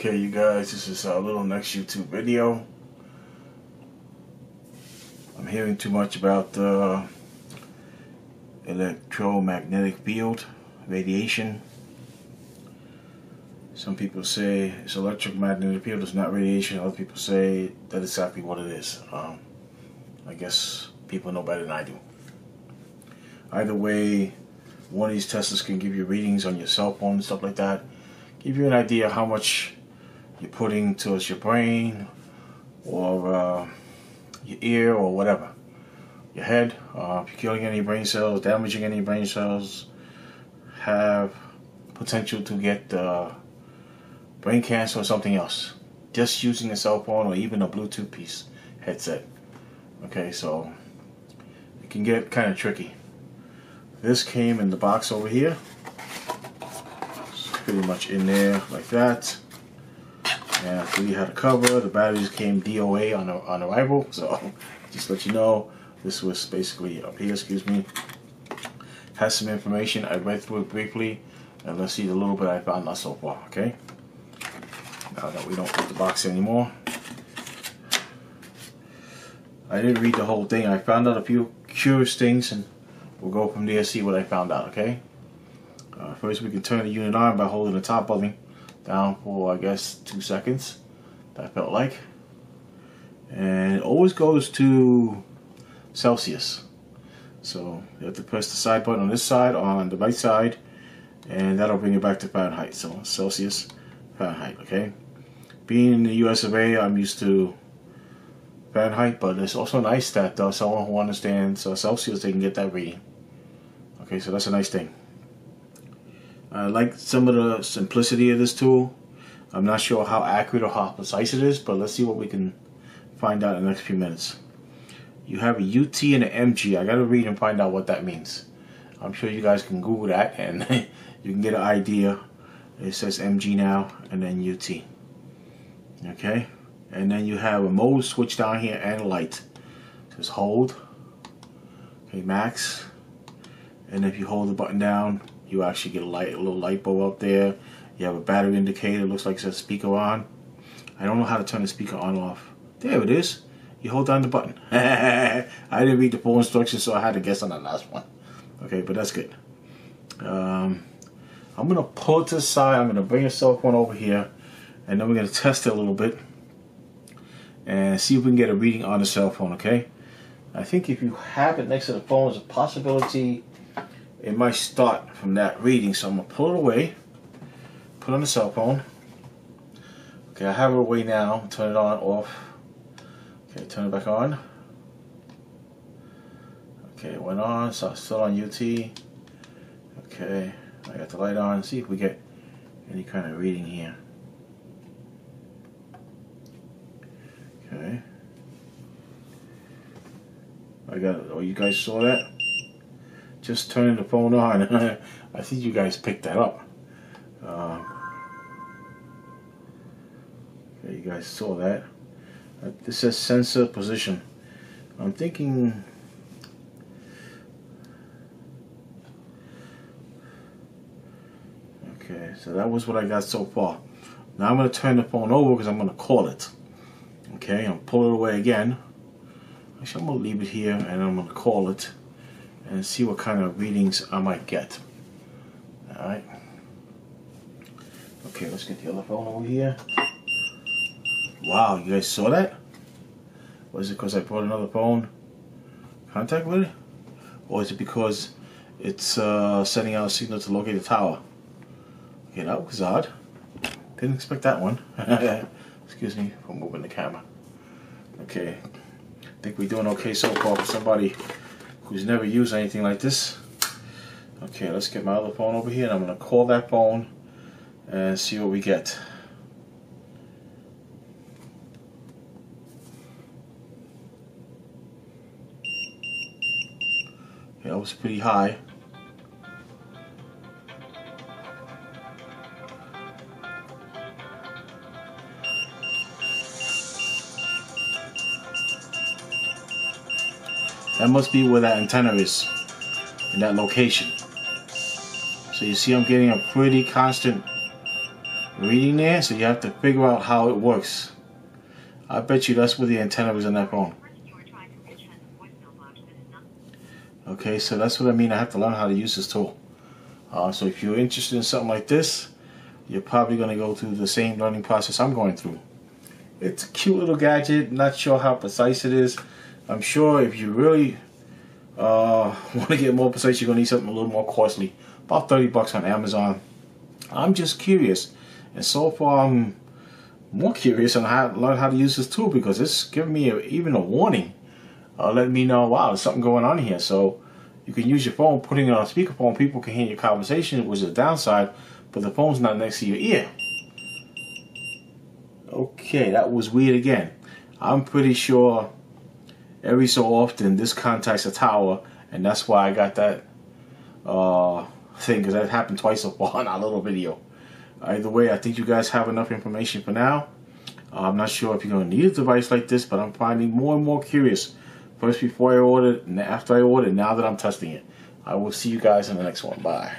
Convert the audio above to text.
Okay, you guys, this is our little next YouTube video. I'm hearing too much about the electromagnetic field radiation. Some people say it's electromagnetic field, it's not radiation. Other people say that is exactly what it is. I guess people know better than I do. Either way, one of these testers can give you readings on your cell phone and stuff like that. Give you an idea how much you're putting towards your brain or your ear or whatever, your head. If you're killing any brain cells, damaging any brain cells, have potential to get brain cancer or something else. Just using a cell phone or even a Bluetooth piece headset. Okay, so it can get kind of tricky. This came in the box over here. It's pretty much in there like that. And after we had a cover, the batteries came DOA on arrival. So just to let you know, this was basically up here, excuse me. Has some information. I read through it briefly, and let's see the little bit I found out so far, okay? Now that we don't put the box anymore. I didn't read the whole thing. I found out a few curious things, and we'll go from there and see what I found out, okay? First, we can turn the unit on by holding the top button down for, I guess, 2 seconds. That felt like. And it always goes to Celsius. So you have to press the side button on this side, on the right side, and that'll bring it back to Fahrenheit. So Celsius, Fahrenheit, okay? Being in the US of A, I'm used to Fahrenheit, but it's also nice that someone who understands Celsius, they can get that reading. Okay, so that's a nice thing. I like some of the simplicity of this tool. I'm not sure how accurate or how precise it is, but let's see what we can find out in the next few minutes. You have a UT and an MG. I gotta read and find out what that means. I'm sure you guys can Google that and you can get an idea. It says MG now and then UT. Okay, and then you have a mode switch down here and a light. It says hold, okay, max. And if you hold the button down, you actually get a little light bulb up there. You have a battery indicator. It looks like it says speaker on. I don't know how to turn the speaker on and off. There it is. You hold down the button. I didn't read the full instructions, so I had to guess on the last one. Okay, but that's good. I'm going to pull it to the side. I'm going to bring the cell phone over here. And then we're going to test it a little bit. And see if we can get a reading on the cell phone, okay? I think if you have it next to the phone, there's a possibility it might start from that reading, so I'm going to pull it away, put on the cell phone. Okay, I have it away now, turn it on, off. Okay, turn it back on. Okay, it went on, so it's still on UT. Okay, I got the light on, see if we get any kind of reading here. Okay. I got it, oh, you guys saw that? Just turning the phone on. I think you guys picked that up. Okay, you guys saw that. This says sensor position. I'm thinking okay, so that was what I got so far. Now I'm going to turn the phone over because I'm going to call it. Okay, I'm going to pull it away again. Actually, I'm going to leave it here and I'm going to call it and see what kind of readings I might get. Alright. Okay, let's get the other phone over here. Wow, you guys saw that? Was it because I brought another phone contact with it? Or is it because it's sending out a signal to locate the tower? Okay, that was odd. Didn't expect that one. Excuse me for moving the camera. Okay, I think we're doing okay so far for somebody who's never used anything like this. Okay, let's get my other phone over here and I'm going to call that phone and see what we get. Okay, that was pretty high. That must be where that antenna is, in that location. So you see I'm getting a pretty constant reading there, so you have to figure out how it works. I bet you that's where the antenna was on that phone. Okay, so that's what I mean. I have to learn how to use this tool. So if you're interested in something like this, you're probably going to go through the same learning process I'm going through. It's a cute little gadget. Not sure how precise it is. I'm sure if you really want to get more precise, you're going to need something a little more costly. About $30 on Amazon. I'm just curious, and so far I'm more curious on how to learn how to use this tool, because it's giving me even a warning, letting me know, wow, there's something going on here. So you can use your phone, putting it on speakerphone, people can hear your conversation, which is a downside, but the phone's not next to your ear. Okay, that was weird again. I'm pretty sure every so often this contacts a tower, and that's why I got that thing, because that happened twice so far in our little video. Either way, I think you guys have enough information for now. I'm not sure if you're going to need a device like this, but I'm finding more and more curious. First before I ordered, and after I ordered, now that I'm testing it. I will see you guys in the next one. Bye.